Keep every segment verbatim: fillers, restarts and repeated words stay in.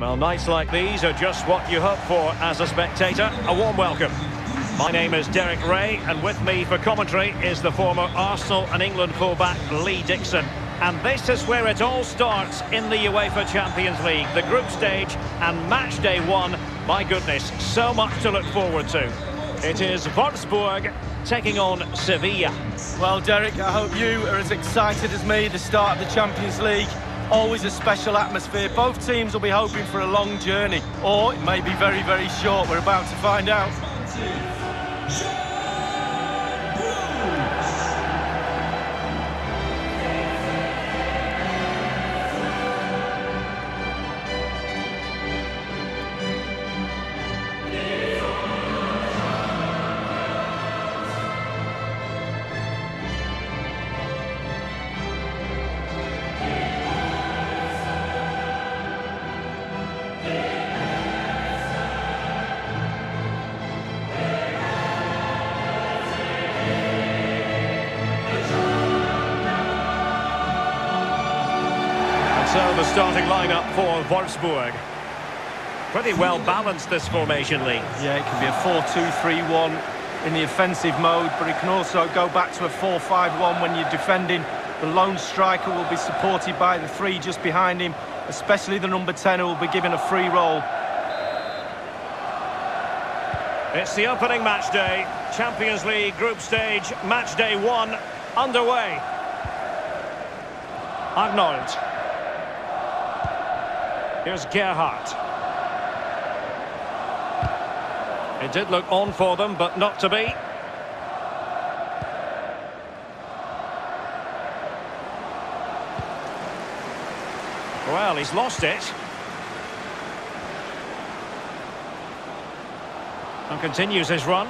Well, nights like these are just what you hope for as a spectator. A warm welcome. My name is Derek Ray, and with me for commentary is the former Arsenal and England fullback Lee Dixon. And this is where it all starts in the UEFA Champions League, the group stage and match day one. My goodness, so much to look forward to. It is Wolfsburg taking on Sevilla. Well, Derek, I hope you are as excited as me at the start of the Champions League. Always a special atmosphere. Both teams will be hoping for a long journey, or it may be very, very short. We're about to find out. So the starting lineup for Wolfsburg. Pretty well balanced, this formation, Lee. Yeah, it can be a four two three one in the offensive mode, but it can also go back to a four five one when you're defending. The lone striker will be supported by the three just behind him, especially the number ten, who will be given a free roll. It's the opening match day. Champions League group stage, match day one, underway. Arnold. Here's Gerhardt. It did look on for them, but not to be. Well, he's lost it. And continues his run.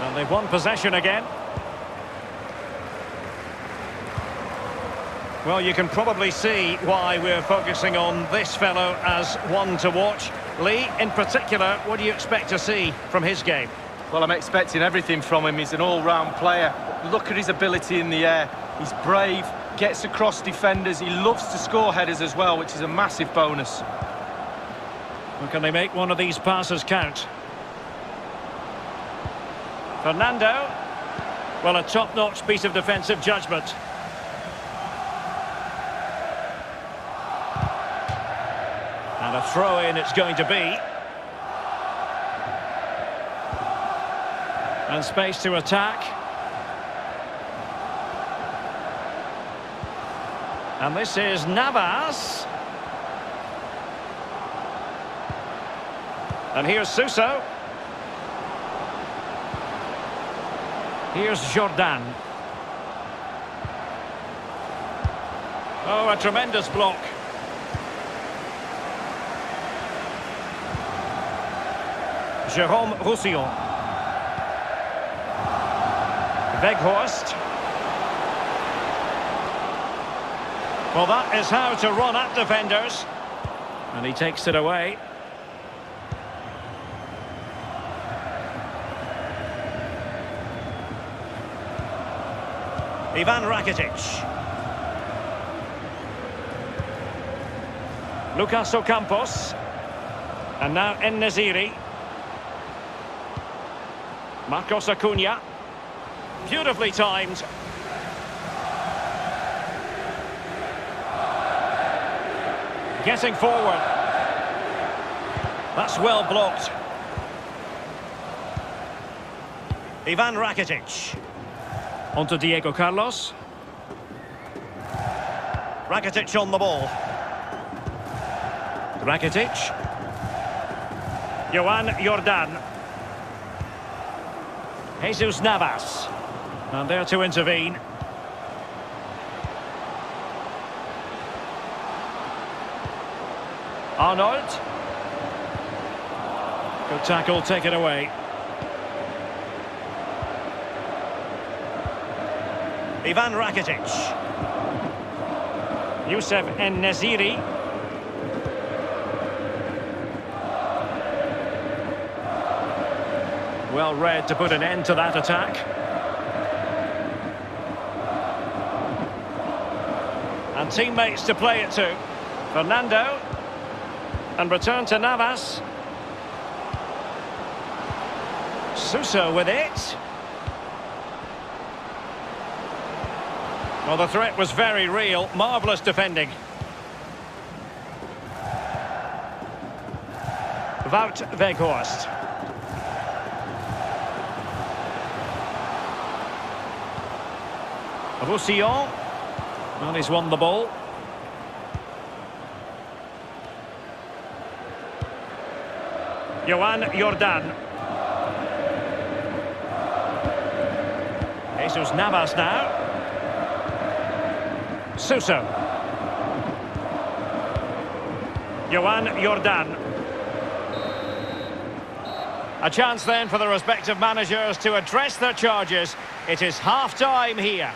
And they've won possession again. Well, you can probably see why we're focusing on this fellow as one to watch. Lee, in particular, what do you expect to see from his game? Well, I'm expecting everything from him. He's an all-round player. Look at his ability in the air. He's brave, gets across defenders. He loves to score headers as well, which is a massive bonus. Well, can they make one of these passes count? Fernando. Well, a top-notch piece of defensive judgment. And a throw-in it's going to be. And space to attack. And this is Navas. And here's Suso. Here's Jordán. Oh, a tremendous block. Jérôme Roussillon. Weghorst. Well, that is how to run at defenders. And he takes it away. Ivan Rakitic. Lucas Ocampos. And now En-Nesyri. Marcos Acuña, beautifully timed. Getting forward. That's well blocked. Ivan Rakitic. Onto Diego Carlos. Rakitic on the ball. Rakitic. Johan Jordán. Jesus Navas, and there to intervene. Arnold. Good tackle, take it away. Ivan Rakitic. Youssef En-Nesyri. Well read to put an end to that attack. And teammates to play it to. Fernando. And return to Navas. Suso with it. Well, the threat was very real. Marvellous defending. Wout Weghorst. Roussillon. Well, he's won the ball. Johan Jordán. Jesus Navas now. Suso. Johan Jordán. A chance then for the respective managers to address their charges. It is half-time here.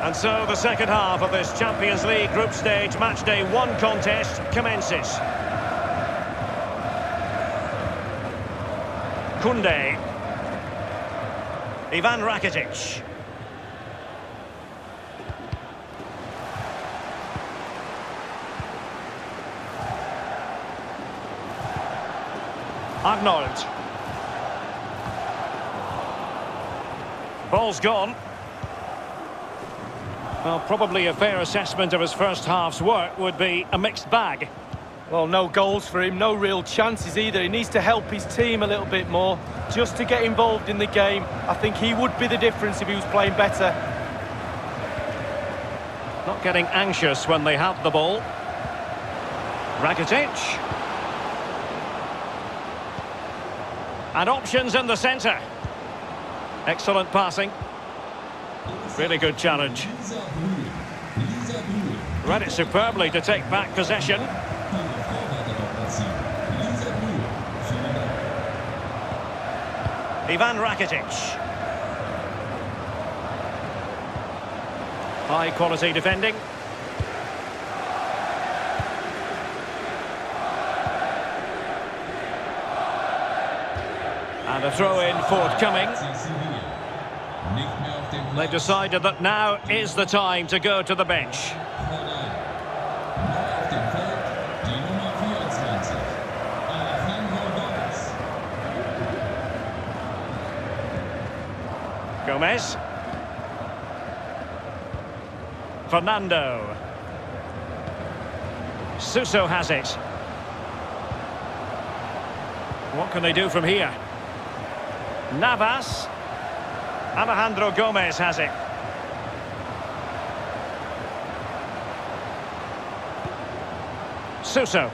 And so the second half of this Champions League group stage match day one contest commences. Koundé. Ivan Rakitic. Arnold. Ball's gone. Well, probably a fair assessment of his first half's work would be a mixed bag. Well, no goals for him, no real chances either. He needs to help his team a little bit more just to get involved in the game. I think he would be the difference if he was playing better. Not getting anxious when they have the ball. Rakitic. And options in the centre. Excellent passing. Really good challenge. Read it superbly to take back possession. Ivan Rakitic. High quality defending. And a throw in forthcoming. They've decided that now is the time to go to the bench. Gomez. Fernando. Suso has it. What can they do from here? Navas. Alejandro Gomez has it. Suso.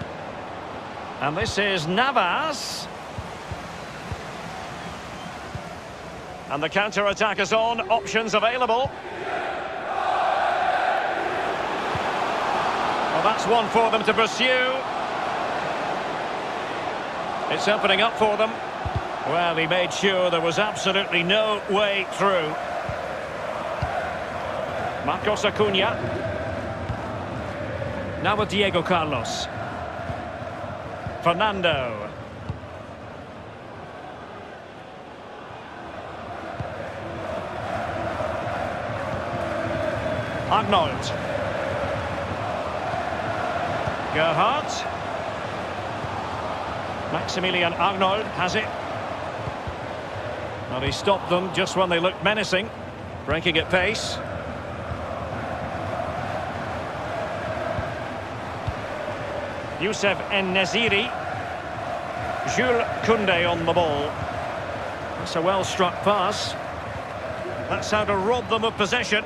And this is Navas. And the counter-attack is on. Options available. Well, that's one for them to pursue. It's opening up for them. Well, he made sure there was absolutely no way through. Marcos Acuña. Now with Diego Carlos. Fernando. Arnold. Gerhardt. Maximilian Arnold has it. Well, he stopped them just when they looked menacing, breaking at pace. Youssef En-Nesyri. Jules Koundé on the ball. That's a well-struck pass. That's how to rob them of possession.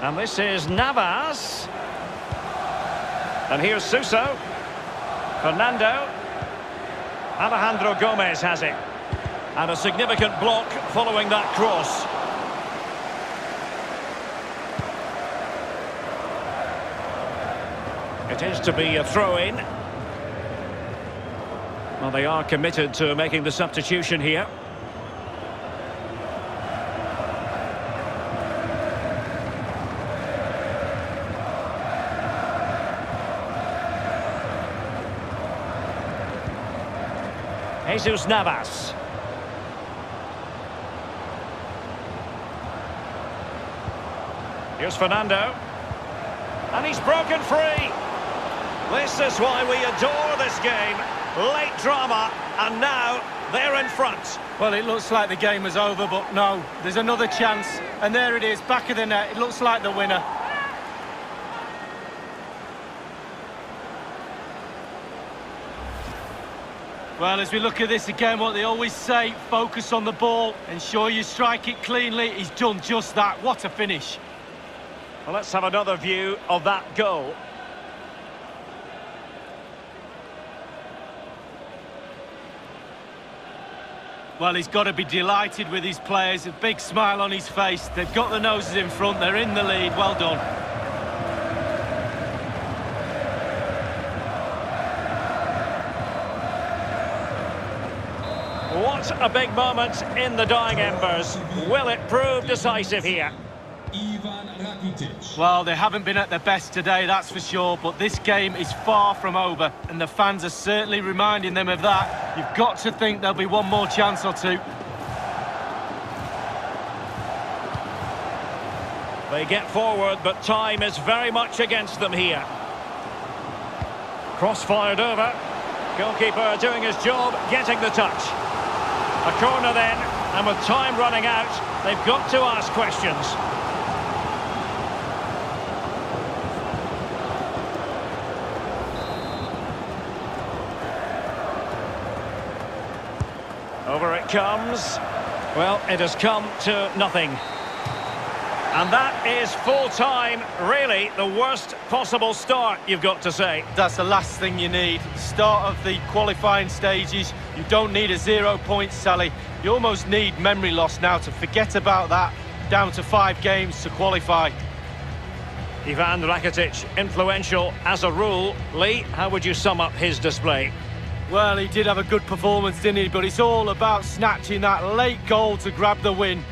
And this is Navas. And here's Suso. Fernando. Alejandro Gomez has it. And a significant block following that cross. It is to be a throw-in. Well, they are committed to making the substitution here. Jesus Navas. Here's Fernando. And he's broken free. This is why we adore this game. Late drama, and now they're in front. Well, it looks like the game was over, but no, there's another chance. And there it is, back of the net. It looks like the winner. Well, as we look at this again, what they always say, focus on the ball, ensure you strike it cleanly. He's done just that. What a finish. Well, let's have another view of that goal. Well, he's got to be delighted with his players, a big smile on his face. They've got the noses in front, they're in the lead. Well done. What a big moment in the dying embers. Will it prove decisive here? Ivan Rakitic. Well, they haven't been at their best today, that's for sure, but this game is far from over, and the fans are certainly reminding them of that. You've got to think there'll be one more chance or two. They get forward, but time is very much against them here. Cross fired over. Goalkeeper doing his job, getting the touch. A corner then, and with time running out, they've got to ask questions. Over it comes. Well, it has come to nothing. And that is full-time, really the worst possible start, you've got to say. That's the last thing you need. Start of the qualifying stages, you don't need a zero-point sally. You almost need memory loss now to forget about that. Down to five games to qualify. Ivan Rakitic, influential as a rule. Lee, how would you sum up his display? Well, he did have a good performance, didn't he? But it's all about snatching that late goal to grab the win.